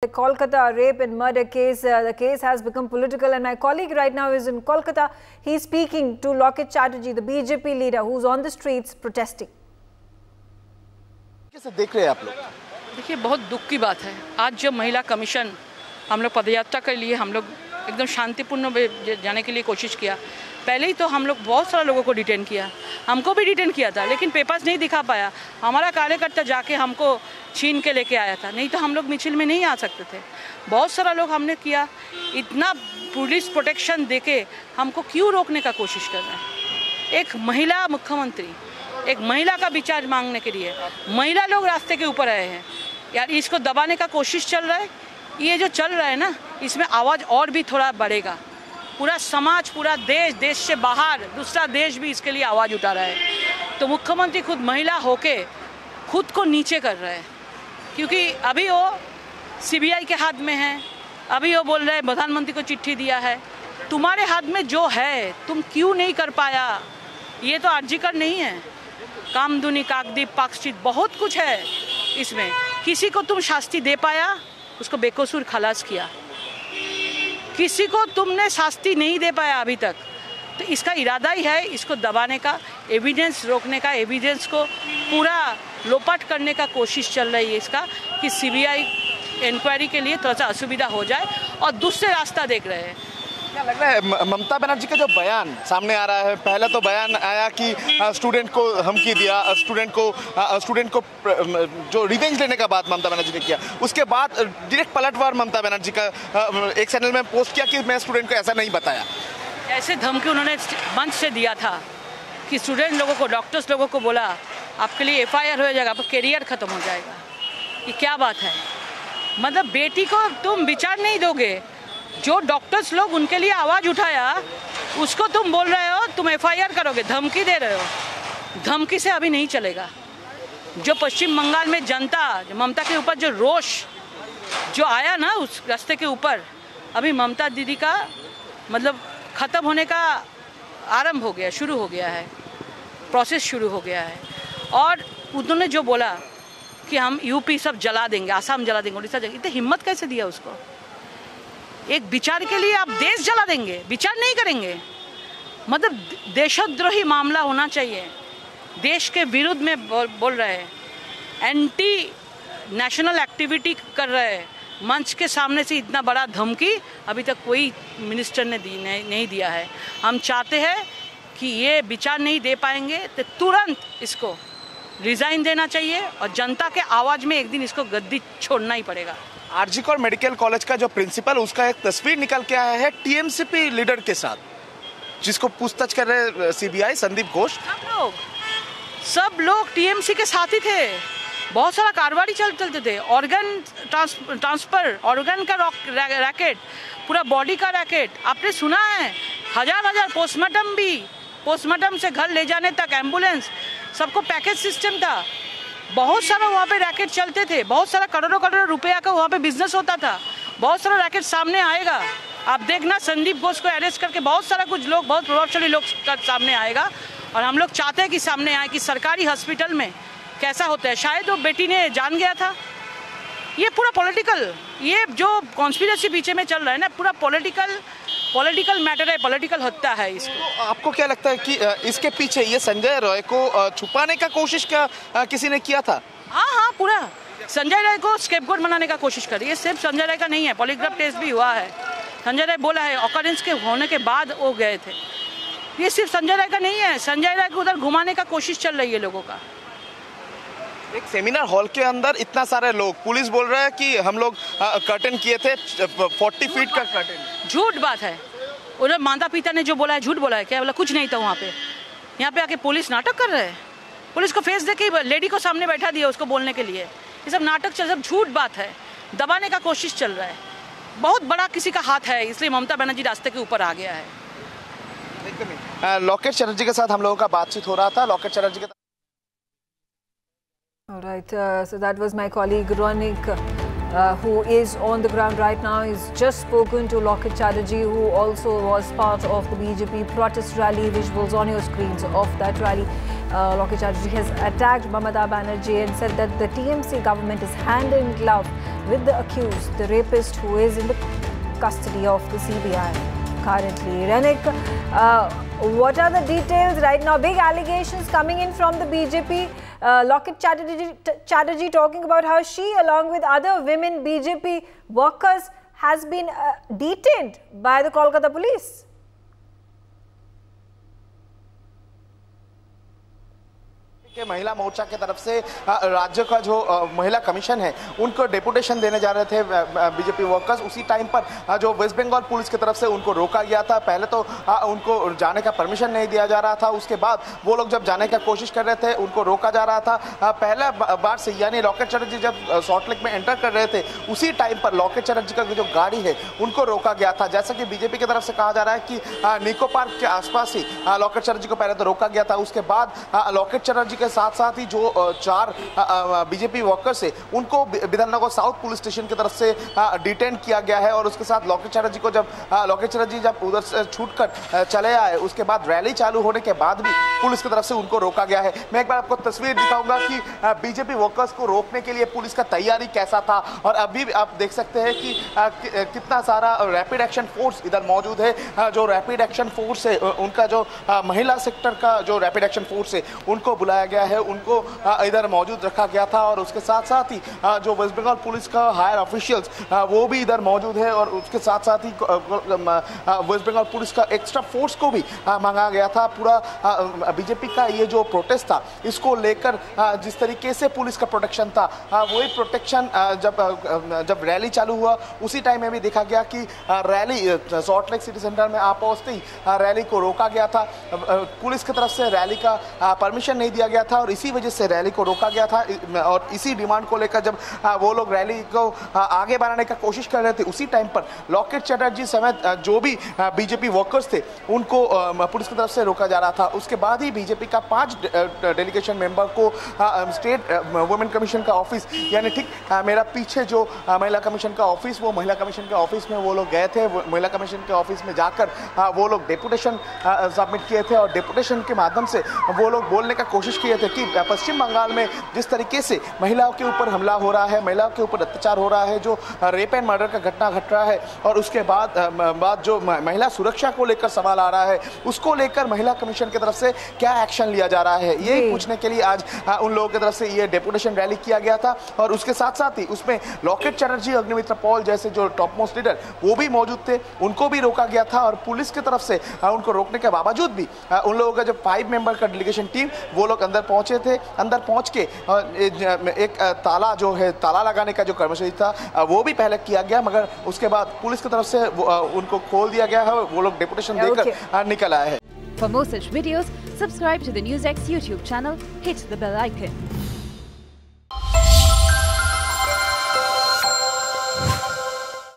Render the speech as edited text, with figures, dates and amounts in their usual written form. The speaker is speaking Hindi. The Kolkata rape and murder case, the case has become political, and my colleague right now is in Kolkata. He's speaking to Locket Chatterjee, the BJP leader, who's on the streets protesting. कैसे देख रहे हैं आप लोग? देखिए, बहुत दुख की बात है। आज जब महिला कमीशन हम लोग पदयात्रा के लिए हम लोग एकदम शांतिपूर्ण जाने के लिए कोशिश किया, पहले ही तो हम लोग बहुत सारे लोगों को डिटेन किया, हमको भी डिटेन किया था, लेकिन पेपर्स नहीं दिखा पाया। हमारा कार्यकर्ता जाके हमको छीन के लेके आया था, नहीं तो हम लोग मिचिल में नहीं आ सकते थे। बहुत सारा लोग हमने किया, इतना पुलिस प्रोटेक्शन देके हमको क्यों रोकने का कोशिश कर रहे हैं? एक महिला मुख्यमंत्री, एक महिला का विचार मांगने के लिए महिला लोग रास्ते के ऊपर आए हैं। यार, इसको दबाने का कोशिश चल रहा है। ये जो चल रहा है ना, इसमें आवाज़ और भी थोड़ा बढ़ेगा। पूरा समाज, पूरा देश, देश से बाहर दूसरा देश भी इसके लिए आवाज़ उठा रहा है। तो मुख्यमंत्री खुद महिला होके खुद को नीचे कर रहे हैं, क्योंकि अभी वो सीबीआई के हाथ में है। अभी वो बोल रहे हैं, प्रधानमंत्री को चिट्ठी दिया है, तुम्हारे हाथ में जो है तुम क्यों नहीं कर पाया? ये तो आर्जिकर नहीं है, कामधुनी, काकदीप, पाकशीत, बहुत कुछ है इसमें। किसी को तुम शास्ति दे पाया, उसको बेकसूर खलास किया। किसी को तुमने शास्ति नहीं दे पाया अभी तक। तो इसका इरादा ही है इसको दबाने का, एविडेंस रोकने का, एविडेंस को पूरा लोपाट करने का कोशिश चल रही है इसका, कि सीबीआई इंक्वायरी के लिए थोड़ा सा असुविधा हो जाए और दूसरे रास्ता देख रहे हैं। क्या लग रहा है ममता बनर्जी का जो बयान सामने आ रहा है? पहला तो बयान आया कि स्टूडेंट को धमकी दिया, स्टूडेंट को जो रिवेंज लेने का बात ममता बनर्जी ने किया, उसके बाद डायरेक्ट पलटवार ममता बनर्जी का एक चैनल में पोस्ट किया कि मैं स्टूडेंट को ऐसा नहीं बताया। ऐसे धमकी उन्होंने मंच से दिया था कि स्टूडेंट लोगों को, डॉक्टर्स लोगों को बोला आपके लिए FIR हो जाएगा, आपका करियर खत्म हो जाएगा। ये क्या बात है? मतलब बेटी को तुम विचार नहीं दोगे? जो डॉक्टर्स लोग उनके लिए आवाज़ उठाया, उसको तुम बोल रहे हो तुम FIR करोगे, धमकी दे रहे हो। धमकी से अभी नहीं चलेगा। जो पश्चिम बंगाल में जनता, जो ममता के ऊपर जो रोष जो आया ना, उस रास्ते के ऊपर अभी ममता दीदी का मतलब ख़त्म होने का आरंभ हो गया, शुरू हो गया है, प्रोसेस शुरू हो गया है। और उन्होंने जो बोला कि हम UP सब जला देंगे, आसाम जला देंगे, उड़ीसा जला देंगे, इतनी हिम्मत कैसे दिया उसको? एक विचार के लिए आप देश जला देंगे, विचार नहीं करेंगे? मतलब देशद्रोही मामला होना चाहिए। देश के विरुद्ध में बोल रहे हैं, एंटी नेशनल एक्टिविटी कर रहे हैं। मंच के सामने से इतना बड़ा धमकी अभी तक कोई मिनिस्टर ने नहीं दिया है। हम चाहते हैं कि ये विचार नहीं दे पाएंगे तो तुरंत इसको रिज़ाइन देना चाहिए और जनता के आवाज़ में एक दिन इसको गद्दी छोड़ना ही पड़ेगा। आरजी कौर मेडिकल कॉलेज का जो प्रिंसिपल, उसका एक तस्वीर निकल के आया है TMC लीडर के साथ, जिसको पूछताछ कर रहे CBI, संदीप घोष। सब लोग TMC के साथ ही थे। बहुत सारा कारोबारी चलते थे, ऑर्गन ट्रांसफर, ऑर्गन का रैकेट, पूरा बॉडी का रैकेट। आपने सुना है, हजार पोस्टमार्टम भी, पोस्टमार्टम से घर ले जाने तक एम्बुलेंस, सबको पैकेज सिस्टम था। बहुत सारा वहाँ पे रैकेट चलते थे, बहुत सारा करोड़ों रुपया का वहाँ पे बिजनेस होता था। बहुत सारा रैकेट सामने आएगा, आप देखना। संदीप घोष को अरेस्ट करके बहुत सारा कुछ लोग, बहुत प्रभावशाली लोग का सामने आएगा। और हम लोग चाहते हैं कि सामने आए कि सरकारी हॉस्पिटल में कैसा होता है। शायद वो बेटी ने जान गया था। ये पूरा पॉलिटिकल, ये जो कॉन्स्पिरेसी पीछे में चल रहा है ना, पूरा पॉलिटिकल मैटर है, पॉलिटिकल हत्या है इसको। तो आपको क्या लगता है कि इसके पीछे ये संजय रॉय को छुपाने का कोशिश किसी ने किया था? हाँ, पूरा संजय रॉय को स्केपगोट बनाने का कोशिश कर रही है। सिर्फ संजय रॉय का नहीं है, पॉलीग्राफ टेस्ट भी हुआ है। संजय रॉय बोला है ऑकरेंस के होने के बाद वो गए थे। ये सिर्फ संजय रॉय का नहीं है, संजय रॉय को उधर घुमाने का कोशिश चल रही है लोगों का। एक सेमिनार हॉल के अंदर इतना सारे लोग, पुलिस बोल रहा है कि हम लोग कर्टन किए थे, 40 फीट का कर्टन। झूठ बात है। उधर माता पिता ने जो बोला है, झूठ बोला है। क्या बोला? कुछ नहीं था वहाँ पे। यहाँ पे आके पुलिस नाटक कर रहे हैं। पुलिस को फेस देके लेडी को सामने बैठा दिया उसको बोलने के लिए। ये सब नाटक चल, सब झूठ बात है। दबाने का कोशिश चल रहा है। बहुत बड़ा किसी का हाथ है, इसलिए ममता बनर्जी रास्ते के ऊपर आ गया है। लॉकेट चटर्जी के साथ हम लोगों का बातचीत हो रहा था। लॉकेट चटर्जी के Alright, so that was my colleague Ronik, who is on the ground right now. He's just spoken to Locket Chatterjee, who also was part of the BJP protest rally. Visuals on your screens of that rally. Locket Chatterjee has attacked Mamata Banerjee and said that the TMC government is hand in glove with the accused, the rapist who is in the custody of the CBI currently. Renik, what are the details right now? Big allegations coming in from the BJP. Locket Chatterjee talking about how she, along with other women BJP workers, has been detained by the Kolkata police. महिला मोर्चा के तरफ से राज्य का जो महिला कमीशन है उनको डेपुटेशन देने जा रहे थे बीजेपी वर्कर्स, उसी टाइम पर जो वेस्ट बंगाल पुलिस की तरफ से उनको रोका गया था। पहले तो उनको जाने का परमिशन नहीं दिया जा रहा था, उसके बाद वो लोग जब जाने का कोशिश कर रहे थे उनको रोका जा रहा था। पहला बार से यानी लॉकेट चटर्जी जब सॉल्ट लेक में एंटर कर रहे थे उसी टाइम पर लॉकेट चटर्जी का जो गाड़ी है उनको रोका गया था। जैसा कि बीजेपी की तरफ से कहा जा रहा है कि निको पार्क के आसपास ही लॉकेट चटर्जी को पहले तो रोका गया था, उसके बाद लॉकेट चटर्जी के साथ ही जो चार बीजेपी वर्कर्स है उनको विधाननगर साउथ पुलिस स्टेशन की तरफ से डिटेन किया गया है। और उसके साथ लॉकेट चटर्जी को जब लॉकेट चटर्जी जब उधर से छूटकर चले आए उसके बाद रैली चालू होने के बाद भी पुलिस की तरफ से उनको रोका गया है। मैं एक बार आपको तस्वीर दिखाऊंगा कि बीजेपी वर्कर्स को रोकने के लिए पुलिस का तैयारी कैसा था। और अभी आप देख सकते हैं कि कितना सारा रैपिड एक्शन फोर्स इधर मौजूद है। जो रैपिड एक्शन फोर्स है उनका जो महिला सेक्टर का जो रैपिड एक्शन फोर्स है उनको बुलाया गया है, उनको इधर मौजूद रखा गया था। और उसके साथ ही जो वेस्ट बंगाल पुलिस का हायर ऑफिशियल्स वो भी इधर मौजूद है। और उसके साथ ही वेस्ट बंगाल पुलिस का एक्स्ट्रा फोर्स को भी मांगा गया था। पूरा बीजेपी का ये जो प्रोटेस्ट था इसको लेकर जिस तरीके से पुलिस का प्रोटेक्शन था वही प्रोटेक्शन जब रैली चालू हुआ उसी टाइम में भी देखा गया कि rally Salt Lake city centre में आ पहुँचते ही रैली को रोका गया था। पुलिस की तरफ से रैली का परमिशन नहीं दिया गया था और इसी वजह से रैली को रोका गया था। और इसी डिमांड को लेकर जब वो लोग रैली को आगे बढ़ाने का कोशिश कर रहे थे उसी टाइम पर लॉकेट चटर्जी समेत जो भी बीजेपी वर्कर्स थे उनको पुलिस की तरफ से रोका जा रहा था। उसके बाद ही बीजेपी का 5 डेलीगेशन मेंबर को स्टेट वुमेन कमीशन का ऑफिस यानी ठीक मेरा पीछे जो महिला कमीशन का ऑफिस, वो महिला कमीशन के ऑफिस में वो लोग गए थे। महिला कमीशन के ऑफिस में जाकर वो लोग डेपुटेशन सबमिट किए थे और डेपुटेशन के माध्यम से वो लोग बोलने का कोशिश किए थे कि पश्चिम बंगाल में जिस तरीके से महिलाओं के ऊपर हमला हो रहा है, महिलाओं के ऊपर अत्याचार हो रहा है, जो रेप एंड मर्डर का घटना घट रहा है और उसके बाद जो महिला सुरक्षा को लेकर सवाल आ रहा है उसको लेकर महिला कमीशन की तरफ से क्या एक्शन लिया जा रहा है ये पूछने के लिए आज उन लोगों की तरफ से ये डेपुटेशन रैली किया गया था। और उसके साथ ही उसमें लॉकेट चटर्जी, अग्निमित्रपाल जैसे जो टॉप मोस्ट लीडर वो भी मौजूद थे, उनको भी रोका गया था। और पुलिस की तरफ से उनको रोकने के बावजूद भी उन लोगों का जो 5 मेंबर का डेलीगेशन टीम वो लोग अंदर पहुंचे थे। अंदर पहुंच के एक ताला जो है ताला लगाने का जो कर्मचारी था वो भी पहले किया गया, मगर उसके बाद पुलिस की तरफ से उनको खोल दिया गया है। वो लोग डेपुटेशन देकर निकल आए हैं। For more such videos subscribe to the news X YouTube channel, hit the bell icon.